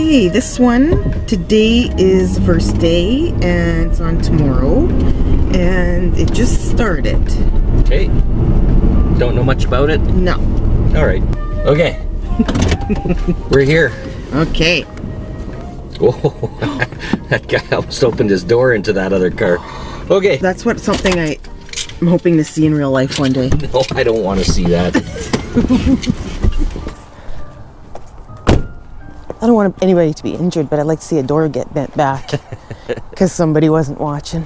Okay, this one today is first day and it's on tomorrow and it just started. Okay, don't know much about it? No. All right. Okay. We're here. Okay. Whoa, that guy almost opened his door into that other car. Okay. That's what something I'm hoping to see in real life one day. No, I don't want to see that. I don't want anybody to be injured, but I'd like to see a door get bent back because somebody wasn't watching.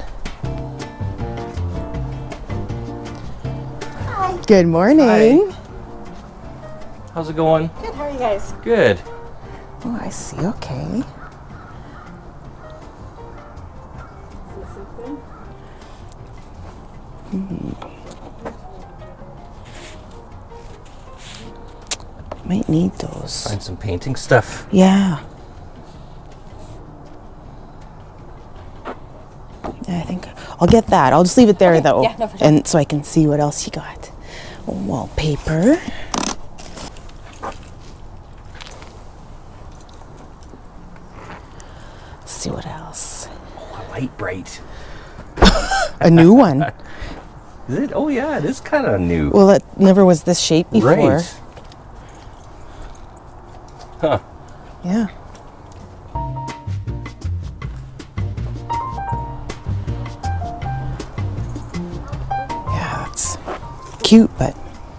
Hi. Good morning. Hi. How's it going? Good, how are you guys? Good. Oh, I see, okay. Mm-hmm. Might need those. Find some painting stuff. Yeah. I think I'll get that. I'll just leave it there, okay. Though. Yeah, no, for sure. And so I can see what else you got. Wallpaper. See what else. Oh, a light bright. A new one. Is it? Oh yeah, it is kind of new. Well, it never was this shape before. Right. Huh. Yeah. Yeah, that's cute, but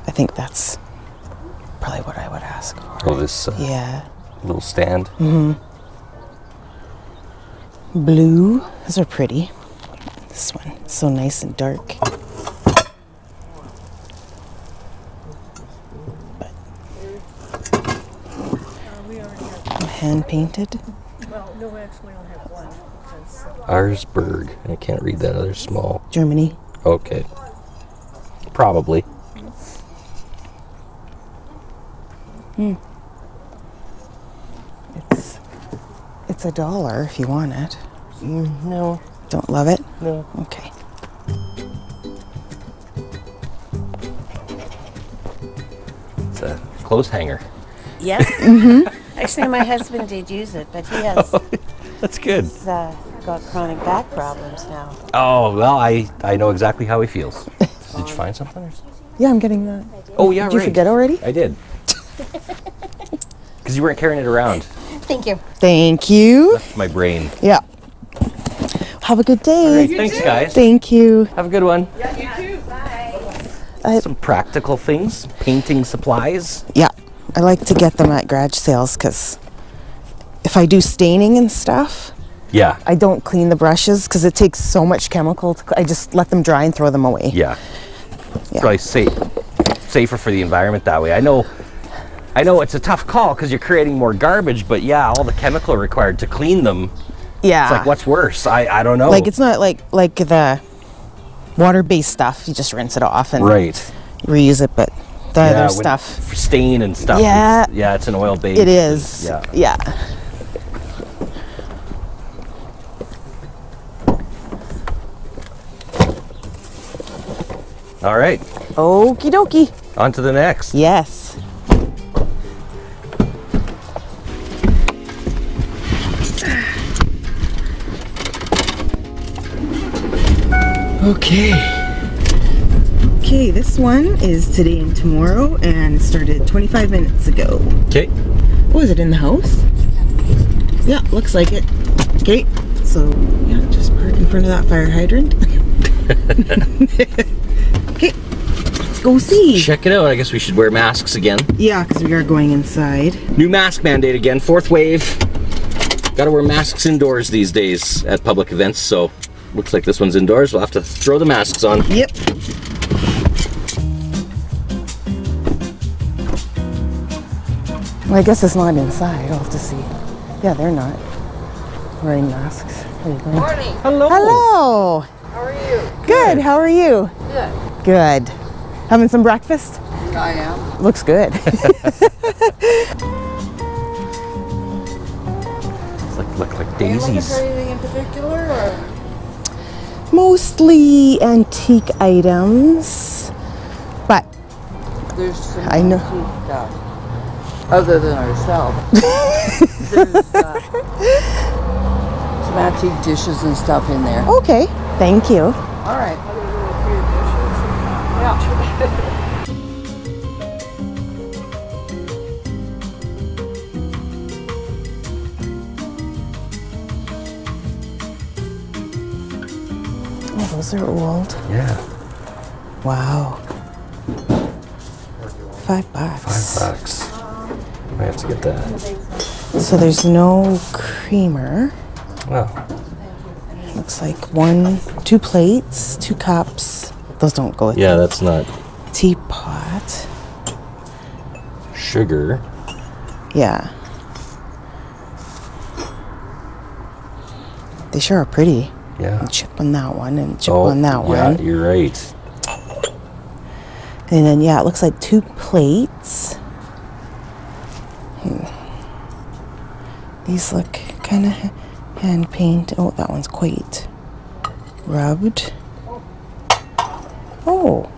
I think that's probably what I would ask for. Oh, this yeah, little stand. Mm-hmm. Blue, those are pretty. This one, so nice and dark. But hand painted. Well, no, we actually only have one. Arsberg. I can't read that other small. Germany. Okay. Probably. Hmm. It's $1 if you want it. No. Don't love it? No. Okay. It's a clothes hanger. Yes. Mm-hmm. Actually, my husband did use it, but he has. Oh, that's good. He's got chronic back problems now. Oh, well, I know exactly how he feels. Did you find something? Yeah, I'm getting that. Oh, yeah, did you forget already? I did. Because you weren't carrying it around. Thank you. Thank you. Left my brain. Yeah. Have a good day. All right, thanks, guys. Thank you. Have a good one. Yeah, you too. Bye. Some practical things, painting supplies. Yeah, I like to get them at garage sales because if I do staining and stuff, yeah, I don't clean the brushes because it takes so much chemical. I just let them dry and throw them away. Yeah. Probably safer for the environment that way. I know it's a tough call because you're creating more garbage, but yeah, all the chemical required to clean them. Yeah. It's like, what's worse? I don't know. Like, it's not like the water-based stuff. You just rinse it off and reuse it, but the other stuff. For stain and stuff. Yeah. It's an oil-based. It is. Yeah. Yeah. All right. Okie dokie. On to the next. Yes. Okay, this one is today and tomorrow and started 25 minutes ago. Okay. Oh, is it in the house? Yeah, looks like it. Okay, so yeah, just park in front of that fire hydrant. Okay, let's go see. Check it out. I guess we should wear masks again. Yeah, because we are going inside. New mask mandate again, 4th wave. Gotta wear masks indoors these days at public events, so. Looks like this one's indoors. We'll have to throw the masks on. Yep. Well, I guess it's not inside. I'll have to see. Yeah, they're not wearing masks. Where are you going? Morning. Hello. Hello. How are you? Good. How are you? Good. Good. Having some breakfast? I am. Looks good. It's like daisies. Are you looking for anything in particular, or? Mostly antique items, but there's some I know. Antique stuff other than ourselves. There's matching dishes and stuff in there. Okay, thank you. All right. Yeah. Those are old. Yeah. Wow. $5. $5. I have to get that. So there's no creamer. Oh. Looks like 1, 2 plates, 2 cups. Those don't go with. Yeah, that's not. Teapot. Sugar. Yeah. They sure are pretty. Yeah. Chip on that one and chip on that one. Yeah, you're right. And then, yeah, it looks like 2 plates. These look kind of hand painted. Oh, that one's quite rubbed. Oh.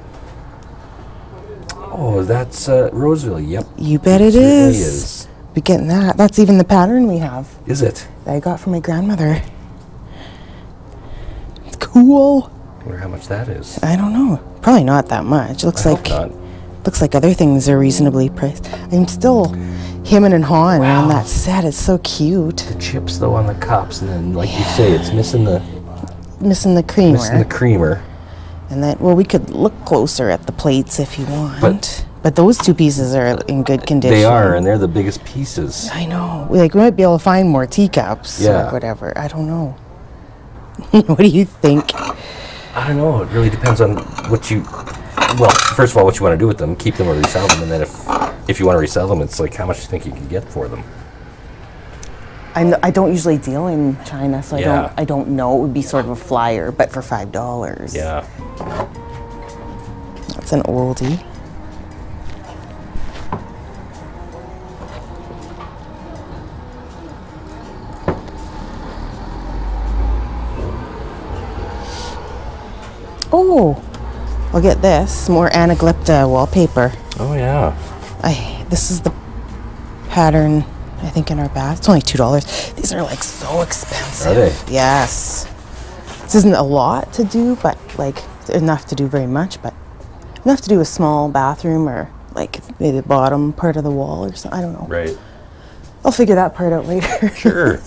Oh, that's Roseville. Yep. You bet it is. We're getting that. That's even the pattern we have. Is it? That I got from my grandmother. Cool. I wonder how much that is. I don't know. Probably not that much. It looks like other things are reasonably priced. I'm still hemming and hawing on that set. It's so cute. The chips though on the cups, and then like you say, it's missing the creamer. Missing the creamer. And then, well, we could look closer at the plates if you want. But those 2 pieces are in good condition. They are, and they're the biggest pieces. I know. Like we might be able to find more teacups or whatever. I don't know. What do you think? I don't know. It really depends on what you... Well, first of all, what you want to do with them. Keep them or resell them. And then if you want to resell them, it's like how much you think you can get for them. I don't usually deal in China, so I don't know. It would be sort of a flyer, but for $5. Yeah. That's an oldie. Oh, I'll get this. More Anaglypta wallpaper. Oh, yeah. This is the pattern, I think, in our bag. It's only $2. These are, like, so expensive. Are they? Yes. This isn't a lot to do, but, like, enough to do very much, but enough to do a small bathroom or, like, maybe the bottom part of the wall or something. I don't know. Right. I'll figure that part out later. Sure.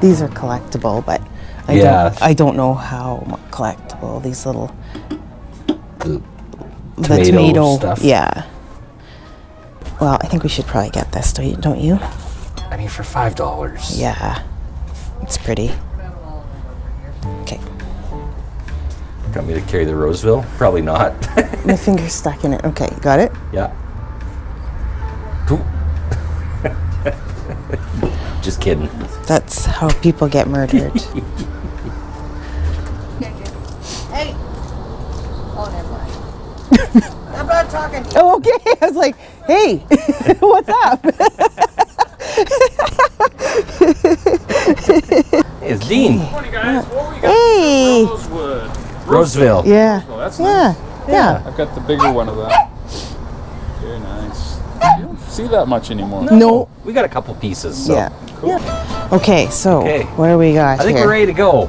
These are collectible, but I don't know how collectible these little the tomato stuff. Yeah. Well, I think we should probably get this, don't you? I mean, for $5. Yeah, it's pretty. Okay. Want me to carry the Roseville? Probably not. My finger's stuck in it. Okay, got it. Yeah. Just kidding. That's how people get murdered. Hey! Oh, never mind. I'm not talking to you. Oh, okay. I was like, hey, what's up? Hey, it's Dean. Good morning, guys. What we got? Hey! Roseville. Yeah. Oh, that's nice. Yeah. I've got the bigger one of that. Very nice. You don't see that much anymore. No. We got a couple pieces. So. Yeah. Cool. Yeah. Okay, so what do we got? I think we're ready to go. All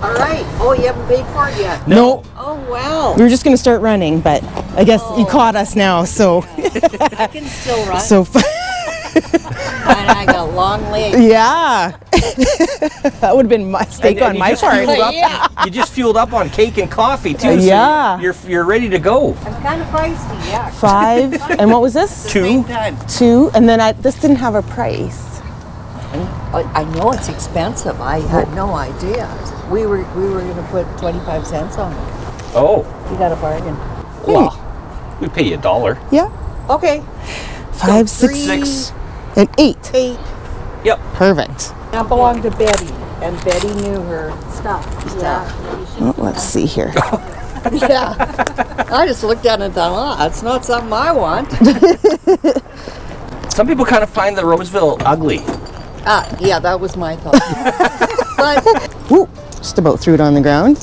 right. Oh, you haven't paid for it yet? No. Oh, wow. We were just going to start running, but I guess you caught us now, so. I can still run. So and I got long legs. Yeah. That would have been a mistake on my part. You just fueled up on cake and coffee, too. Yeah. So you're ready to go. I'm kind of feisty, yeah. 5, and what was this? 2. 2, and then this didn't have a price. I know it's expensive. I had no idea. We were going to put 25 cents on it. Oh. You got a bargain. Well, we pay you $1. Yeah. Okay. 5, so 6, 6, and 8. 8. Yep. Perfect. I belong to Betty, and Betty knew her stuff. Yeah. Well, let's see here. Yeah. I just looked at it and thought, oh, it's not something I want. Some people kind of find the Roseville ugly. Ah, yeah, that was my thought. But, woo, just about threw it on the ground.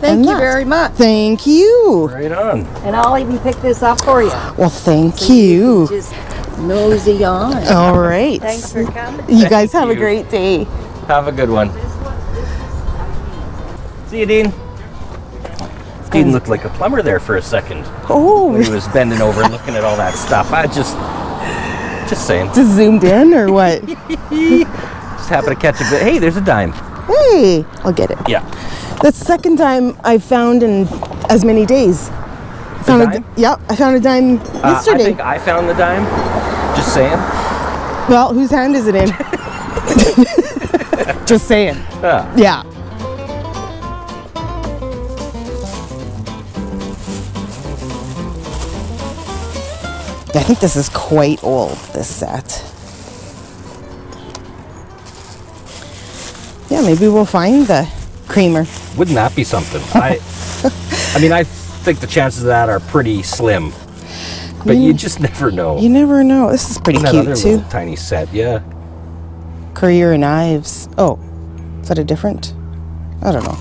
Thank you very much. Thank you. Right on. And I'll even pick this up for you. Well, thank you. Just nosy on. All right. Thanks for coming. You guys have a great day. Have a good one. See you, Dean. Dean looked like a plumber there for a second. Oh. When he was bending over looking at all that stuff. I just saying. Just zoomed in or what? Just happened to catch a bit. Hey, there's a dime. Hey, I'll get it. Yeah. That's the second dime I've found in as many days. I found a dime yesterday. I think I found the dime. Just saying. Well, whose hand is it in? Just saying. Yeah. I think this is quite old, this set. Yeah, maybe we'll find the creamer. Wouldn't that be something? I mean, I think the chances of that are pretty slim, but you just never know. You never know. This is pretty cute, too. Little tiny set, yeah. Courier and Ives. Oh, is that a different? I don't know.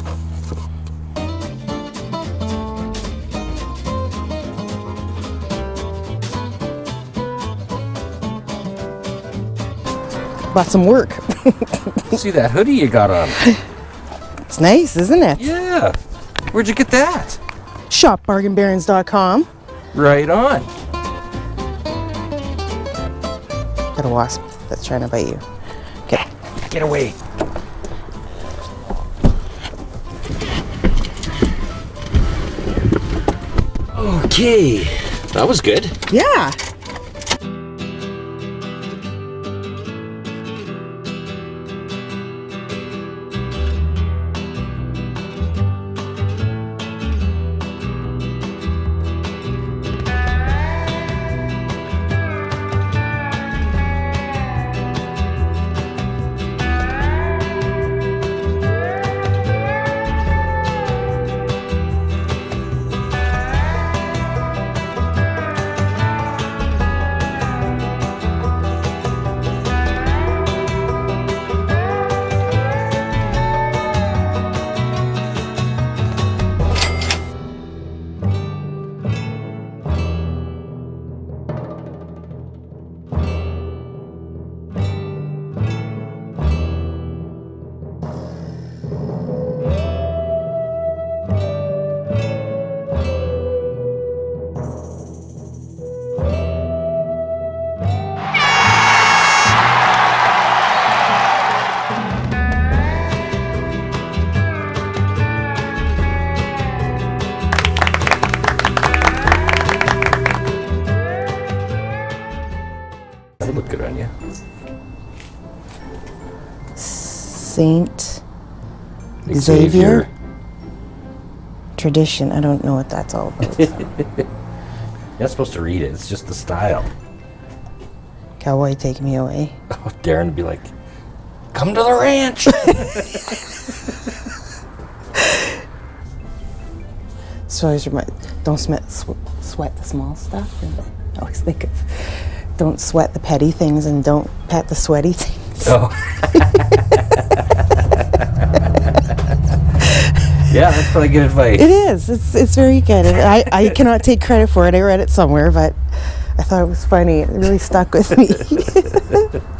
Bought some work. See that hoodie you got on? It's nice, isn't it? Yeah. Where'd you get that? ShopBargainBarons.com. Right on. Got a wasp that's trying to bite you. Okay. Get away. Okay. That was good. Yeah. Saint Xavier tradition. I don't know what that's all about. You're not supposed to read it. It's just the style. Cowboy, take me away. Oh, Darren would be like, come to the ranch. So I always remind, don't sweat the small stuff. And I always think of, don't sweat the petty things and don't pet the sweaty things. Oh. Yeah, that's probably good advice. It is. It's very good. I cannot take credit for it. I read it somewhere, but I thought it was funny. It really stuck with me.